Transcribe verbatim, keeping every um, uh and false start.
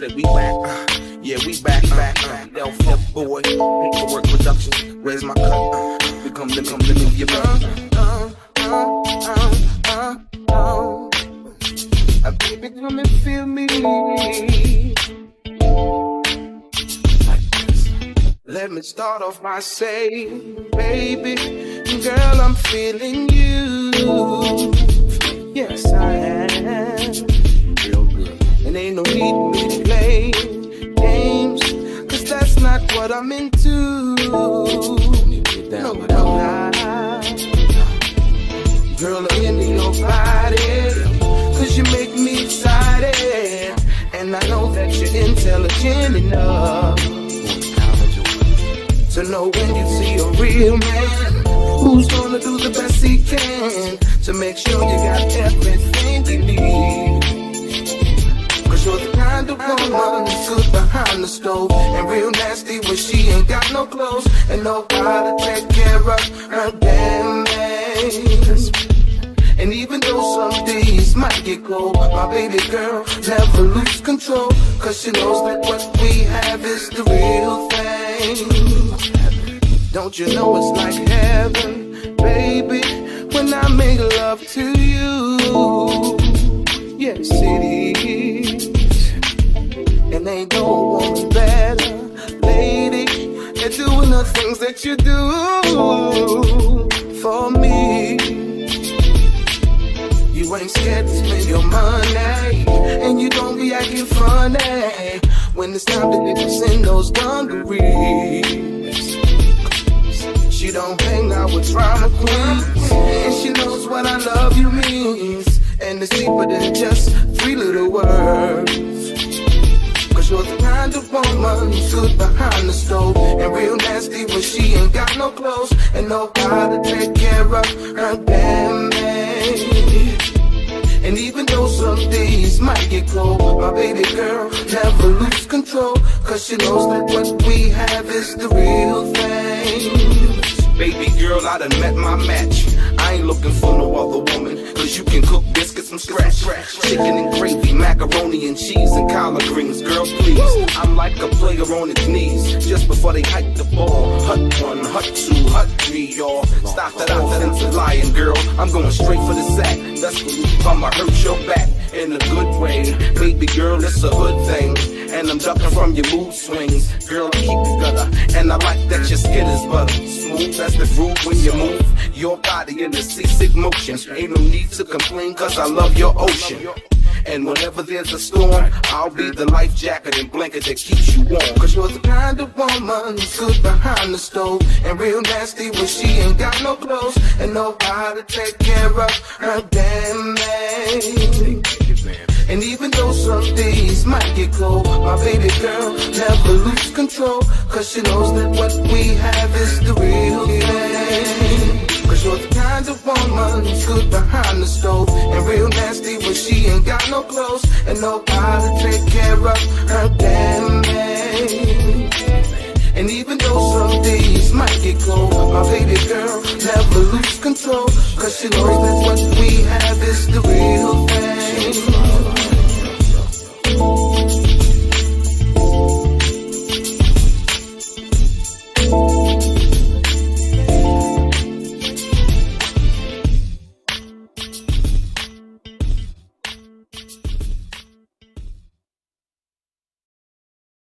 said we back, uh, yeah we back, back, uh, Del Flip Boy, Paperwork Productions, where's my cut, uh, we come to come to move your butt. Uh, uh, uh, uh, uh, uh, baby come and feel me, like this. Let me start off by saying, baby, girl, I'm feeling you, yes I am. And ain't no need me to play games, cause that's not what I'm into. No, no, no. Girl, I'm into your body, cause you make me excited. And I know that you're intelligent enough to know when you see a real man who's gonna do the best he can to make sure you got everything you need. You're the kind of woman who's good behind the stove and real nasty when she ain't got no clothes and nobody take care of her damn man. And even though some days might get cold, my baby girl never lose control, cause she knows that what we have is the real thing. Don't you know it's like heaven, baby, when I make love to you? Yes it is. And ain't no one better, lady, at doing the things that you do for me. You ain't scared to spend your money, and you don't be acting funny when it's time to get you send those dungarees. She don't hang out with drama queens, and she knows what I love you means. And it's deeper than just three little words, cause you're the kind of woman who's good behind the stove and real nasty when she ain't got no clothes and nobody take care of her damn man. And even though some days might get cold, my baby girl never lose control, cause she knows that what we have is the real thing. Baby girl, I done met my match. I ain't looking for no other woman, cause you can cook biscuits from scratch, chicken and gravy, macaroni and cheese and collard greens. Girl, please, I'm like a player on its knees just before they hike the ball. Hut one, hut two, hut three, y'all. Stop that out that into lying, girl. I'm going straight for the sack. That's belief, I'ma hurt your back in a good way. Baby girl, it's a hood thing, and I'm ducking from your mood swings. Girl, I keep it gutter, and I like that your skin is butter. Smooth as the groove when you move your body in the seasick motion. Ain't no need to complain, cause I love your ocean. And whenever there's a storm, I'll be the life jacket and blanket that keeps you warm, cause you're the kind of woman who's good behind the stove and real nasty when she ain't got no clothes and nobody take care of her damn man. And even though some days might get cold, my baby girl never lose control, cause she knows that what we have is the real thing. Cause you're the kind of woman who's good behind the stove and real nasty when she ain't got no clothes and nobody take care of her damn man. And even though some days might get cold, my baby girl never lose control, cause she knows that what we have is the real thing. Oh,